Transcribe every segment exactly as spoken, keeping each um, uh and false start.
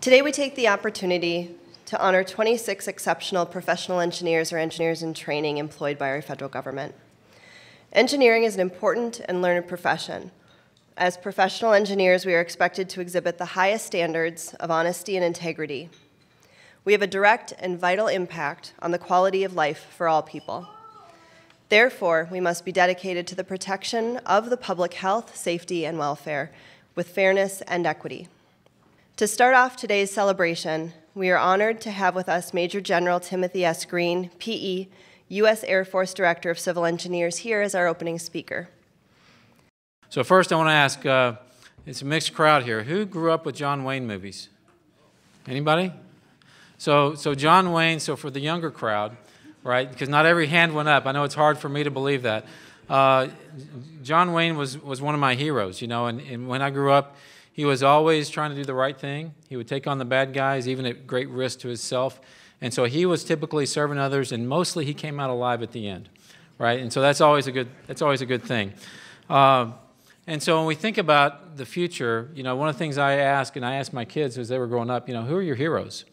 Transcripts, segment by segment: Today we take the opportunity to honor twenty-six exceptional professional engineers or engineers in training employed by our federal government. Engineering is an important and learned profession. As professional engineers, we are expected to exhibit the highest standards of honesty and integrity. We have a direct and vital impact on the quality of life for all people. Therefore, we must be dedicated to the protection of the public health, safety, and welfare with fairness and equity. To start off today's celebration, we are honored to have with us Major General Timothy S. Green, P E, U S Air Force Director of Civil Engineers, here as our opening speaker. So first I want to ask, uh, it's a mixed crowd here. Who grew up with John Wayne movies? Anybody? So, so John Wayne, so for the younger crowd, right, because not every hand went up. I know it's hard for me to believe that. Uh, John Wayne was, was one of my heroes, you know, and, and when I grew up, he was always trying to do the right thing. He would take on the bad guys, even at great risk to himself. And so he was typically serving others, and mostly he came out alive at the end, right? And so that's always a good, that's always a good thing. Uh, and so when we think about the future, you know, one of the things I ask, and I asked my kids as they were growing up, you know, who are your heroes,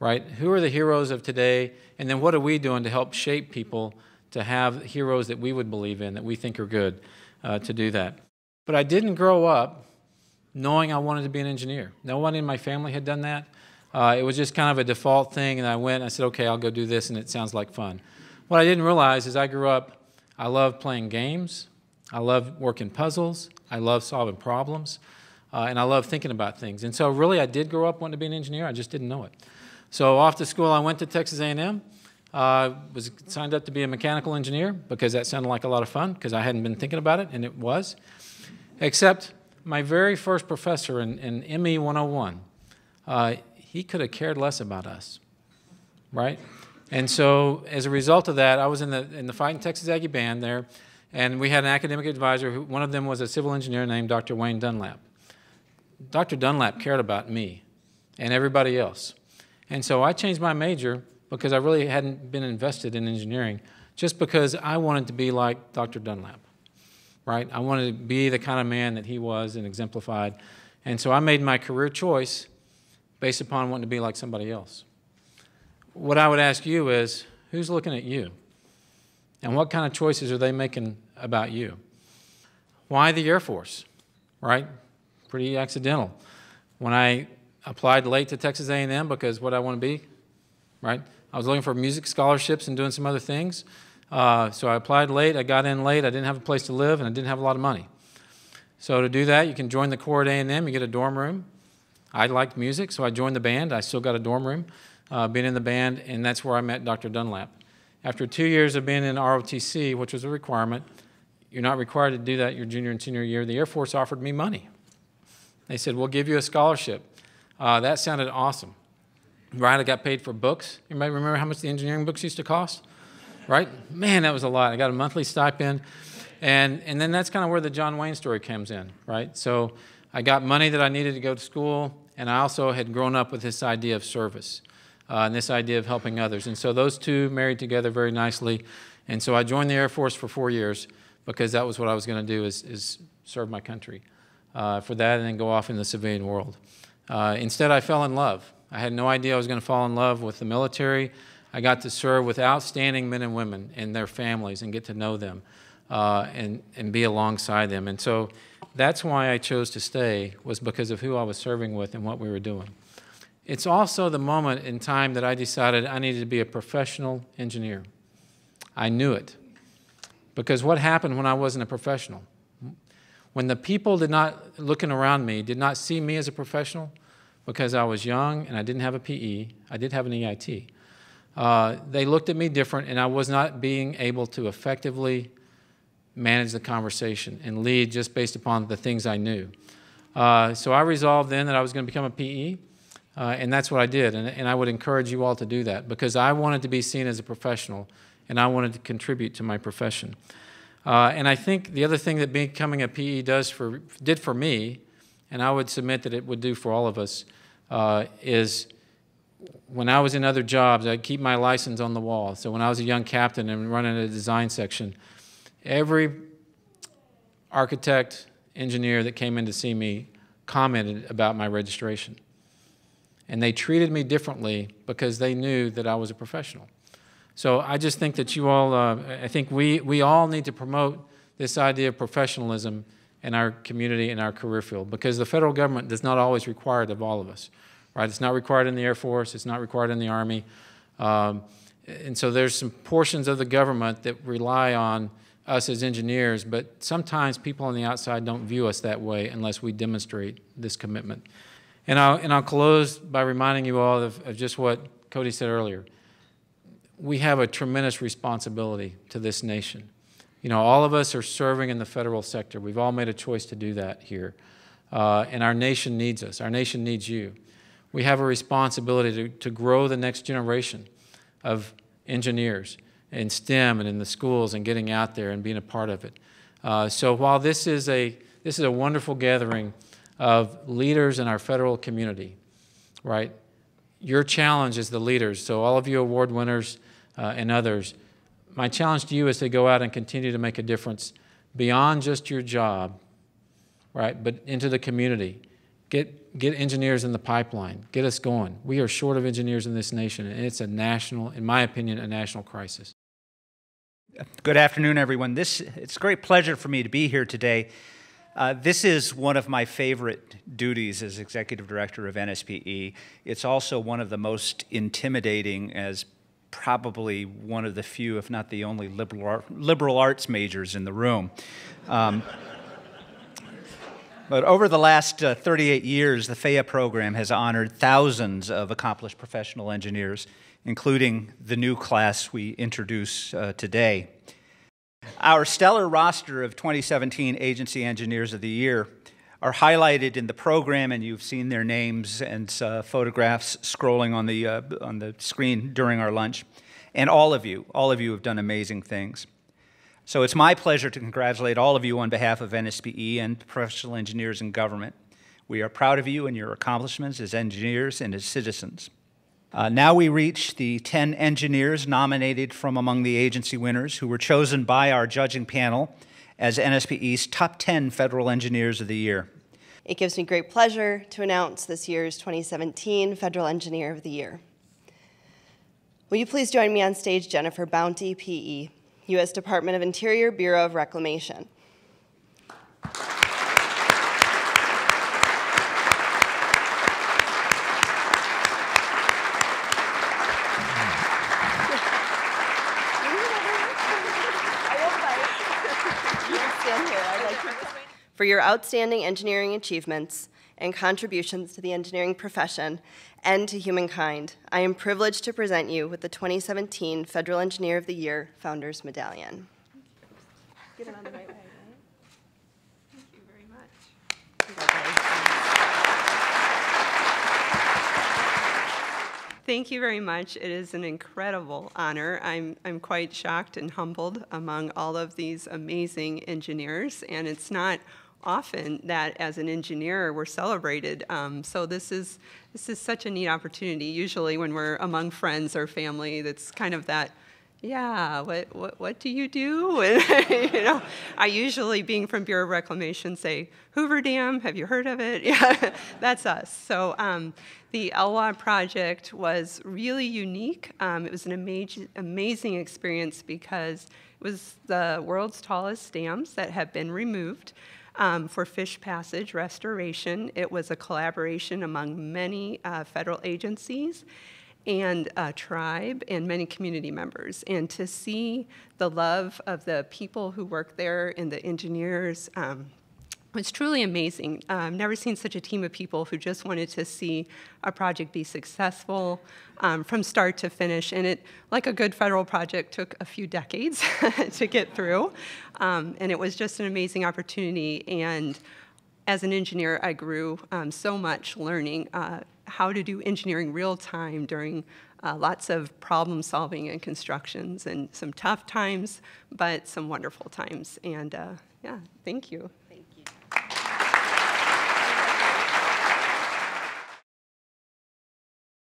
right? Who are the heroes of today? And then what are we doing to help shape people to have heroes that we would believe in, that we think are good uh, to do that? But I didn't grow up knowing I wanted to be an engineer. No one in my family had done that. Uh, it was just kind of a default thing, and I went and I said, okay, I'll go do this, and it sounds like fun. What I didn't realize is I grew up, I loved playing games, I loved working puzzles, I loved solving problems, uh, and I loved thinking about things. And so really I did grow up wanting to be an engineer, I just didn't know it. So off to school I went to Texas A and M, uh, was signed up to be a mechanical engineer because that sounded like a lot of fun because I hadn't been thinking about it, and it was, except my very first professor in, in M E one oh one, uh, he could have cared less about us, right? And so as a result of that, I was in the, in the Fighting Texas Aggie Band there, and we had an academic advisor. Who, one of them was a civil engineer named Doctor Wayne Dunlap. Doctor Dunlap cared about me and everybody else. And so I changed my major because I really hadn't been invested in engineering just because I wanted to be like Doctor Dunlap. Right? I wanted to be the kind of man that he was and exemplified. And so I made my career choice based upon wanting to be like somebody else. What I would ask you is, who's looking at you? And what kind of choices are they making about you? Why the Air Force? Right? Pretty accidental. When I applied late to Texas A and M because what I want to be, right? I was looking for music scholarships and doing some other things. Uh, so I applied late, I got in late, I didn't have a place to live, and I didn't have a lot of money. So to do that, you can join the corps at A and M, you get a dorm room. I liked music, so I joined the band, I still got a dorm room, uh, being in the band, and that's where I met Doctor Dunlap. After two years of being in R O T C, which was a requirement, you're not required to do that your junior and senior year, the Air Force offered me money. They said, we'll give you a scholarship. Uh, that sounded awesome. Right, I got paid for books. Anybody remember how much the engineering books used to cost? Right? Man, that was a lot. I got a monthly stipend. And, and then that's kind of where the John Wayne story comes in, right? So I got money that I needed to go to school, and I also had grown up with this idea of service uh, and this idea of helping others. And so those two married together very nicely. And so I joined the Air Force for four years because that was what I was going to do is, is serve my country uh, for that and then go off in the civilian world. Uh, instead, I fell in love. I had no idea I was going to fall in love with the military. I got to serve with outstanding men and women and their families and get to know them uh, and, and be alongside them. And so that's why I chose to stay, was because of who I was serving with and what we were doing. It's also the moment in time that I decided I needed to be a professional engineer. I knew it. Because what happened when I wasn't a professional? When the people did not, looking around me, did not see me as a professional, because I was young and I didn't have a P E, I did have an E I T. Uh, they looked at me different, and I was not being able to effectively manage the conversation and lead just based upon the things I knew. Uh, so I resolved then that I was going to become a P E, uh, and that's what I did. And, and I would encourage you all to do that because I wanted to be seen as a professional, and I wanted to contribute to my profession. Uh, and I think the other thing that becoming a P E does for, did for me, and I would submit that it would do for all of us, uh, is when I was in other jobs, I'd keep my license on the wall. So when I was a young captain and running a design section, every architect, engineer that came in to see me commented about my registration. and they treated me differently because they knew that I was a professional. So I just think that you all, uh, I think we, we all need to promote this idea of professionalism in our community, in our career field, because the federal government does not always require it of all of us, right? It's not required in the Air Force, it's not required in the Army. Um, and so there's some portions of the government that rely on us as engineers, but sometimes people on the outside don't view us that way unless we demonstrate this commitment. And I'll, and I'll close by reminding you all of, of just what Cody said earlier. We have a tremendous responsibility to this nation. You know, all of us are serving in the federal sector. We've all made a choice to do that here. Uh, and our nation needs us. Our nation needs you. We have a responsibility to, to grow the next generation of engineers in STEM and in the schools and getting out there and being a part of it. Uh, so while this is a, this is a wonderful gathering of leaders in our federal community, right? Your challenge is the leaders. So all of you award winners uh, and others, my challenge to you is to go out and continue to make a difference beyond just your job, right? But into the community. Get, get engineers in the pipeline. Get us going. We are short of engineers in this nation, and it's a national, in my opinion, a national crisis. Good afternoon, everyone. This, it's a great pleasure for me to be here today. Uh, this is one of my favorite duties as Executive Director of N S P E. It's also one of the most intimidating, as probably one of the few, if not the only, liberal, art, liberal arts majors in the room. Um, but over the last uh, thirty-eight years, the F E A program has honored thousands of accomplished professional engineers, including the new class we introduce uh, today. Our stellar roster of twenty seventeen Agency Engineers of the Year are highlighted in the program, and you've seen their names and uh, photographs scrolling on the, uh, on the screen during our lunch. And all of you, all of you have done amazing things. So it's my pleasure to congratulate all of you on behalf of N S P E and professional engineers in government. We are proud of you and your accomplishments as engineers and as citizens. Uh, now we reach the ten engineers nominated from among the agency winners who were chosen by our judging panel as N S P E's top ten Federal Engineers of the Year. It gives me great pleasure to announce this year's twenty seventeen Federal Engineer of the Year. Will you please join me on stage, Jennifer Bountry, P E, U S Department of Interior, Bureau of Reclamation. For your outstanding engineering achievements and contributions to the engineering profession and to humankind, I am privileged to present you with the twenty seventeen Federal Engineer of the Year Founders Medallion. Get it on the right way, right? Thank you very much. Congratulations. Thank you very much. It is an incredible honor. I'm, I'm quite shocked and humbled among all of these amazing engineers, and it's not often that as an engineer we're celebrated. Um, so this is, this is such a neat opportunity. Usually when we're among friends or family, that's kind of that, yeah, what, what, what do you do? And, you know, I usually, being from Bureau of Reclamation, say, Hoover Dam, have you heard of it? Yeah, that's us. So um, the Elwha project was really unique. Um, it was an amazing, amazing experience because it was the world's tallest dams that have been removed. Um, for fish passage restoration. It was a collaboration among many uh, federal agencies and uh, tribe and many community members. And to see the love of the people who work there and the engineers um, was truly amazing. Uh, I've never seen such a team of people who just wanted to see a project be successful um, from start to finish. And it, like a good federal project, took a few decades to get through. Um, and it was just an amazing opportunity. And as an engineer, I grew um, so much learning uh, how to do engineering real time during uh, lots of problem solving and constructions, and some tough times, but some wonderful times. And uh, yeah, thank you.